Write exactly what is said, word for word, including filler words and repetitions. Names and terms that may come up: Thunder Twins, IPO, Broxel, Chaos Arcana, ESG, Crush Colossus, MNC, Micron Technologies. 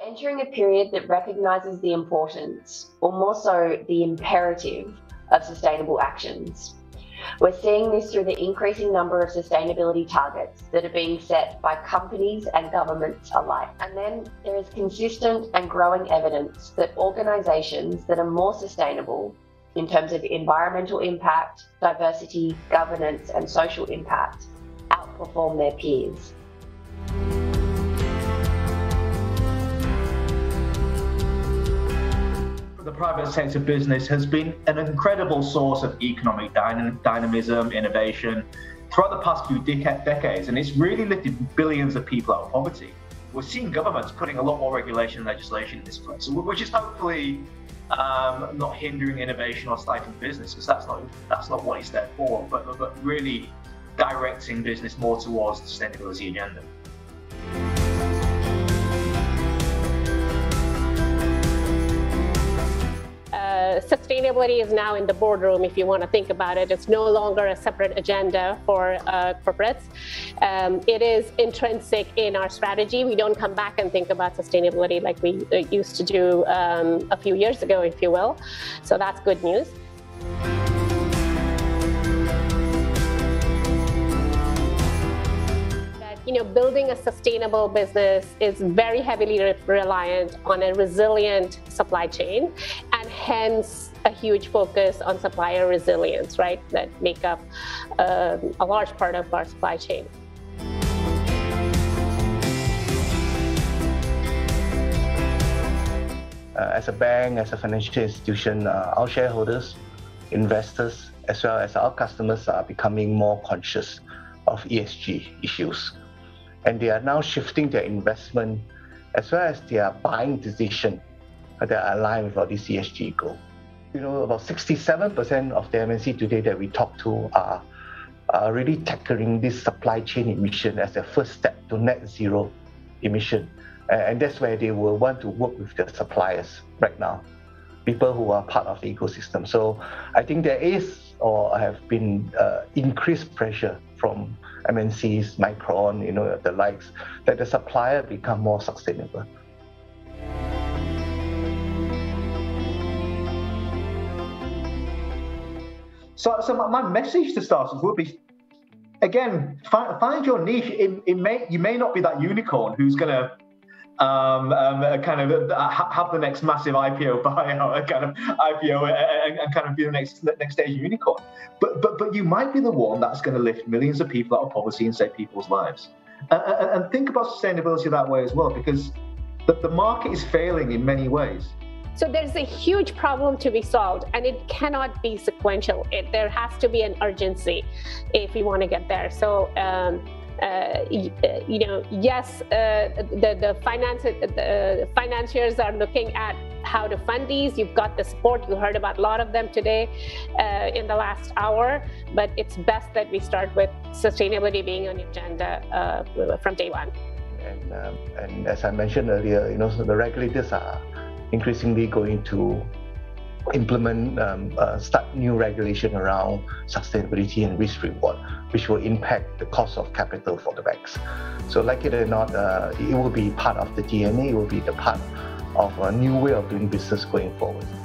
We're entering a period that recognises the importance, or more so, the imperative, of sustainable actions. We're seeing this through the increasing number of sustainability targets that are being set by companies and governments alike. And then there is consistent and growing evidence that organisations that are more sustainable in terms of environmental impact, diversity, governance, and social impact outperform their peers. The private sector business has been an incredible source of economic dynamism, innovation throughout the past few dec decades, and it's really lifted billions of people out of poverty. We're seeing governments putting a lot more regulation and legislation in this place, which is hopefully um, not hindering innovation or stifling business, because that's not, that's not what it's there for, but, but really directing business more towards the sustainability agenda. Sustainability is now in the boardroom, if you want to think about it. It's no longer a separate agenda for uh, corporates. Um, it is intrinsic in our strategy. We don't come back and think about sustainability like we uh, used to do um, a few years ago, if you will. So that's good news. You know, building a sustainable business is very heavily re reliant on a resilient supply chain, and hence a huge focus on supplier resilience, right? That make up um, a large part of our supply chain. Uh, as a bank, as a financial institution, uh, our shareholders, investors, as well as our customers are becoming more conscious of E S G issues. And they are now shifting their investment as well as their buying decision that are aligned with all these E S G goals. You know, about sixty-seven percent of the M N C today that we talk to are, are really tackling this supply chain emission as their first step to net zero emission. And that's where they will want to work with their suppliers right now, people who are part of the ecosystem. So I think there is or have been uh, increased pressure from M N Cs, Micron, you know, the likes, that the supplier become more sustainable. So, so my message to startups would be, again, find, find your niche. It, it may, you may not be that unicorn who's going to Um, um, kind of uh, have the next massive I P O buyout, kind of I P O, and, and kind of be the next next stage unicorn. But but but you might be the one that's going to lift millions of people out of poverty and save people's lives. And, and, and think about sustainability that way as well, because the, the market is failing in many ways. So there's a huge problem to be solved, and it cannot be sequential. It, there has to be an urgency if we want to get there. So. Um, Uh, you know, yes, uh, the, the, finance, the financiers are looking at how to fund these. You've got the support. You heard about a lot of them today uh, in the last hour, but it's best that we start with sustainability being on the agenda uh, from day one. And, um, and as I mentioned earlier, you know, so the regulators are increasingly going to implement, um, uh, start new regulation around sustainability and risk reward, which will impact the cost of capital for the banks. So like it or not, uh, it will be part of the D N A, it will be the part of a new way of doing business going forward.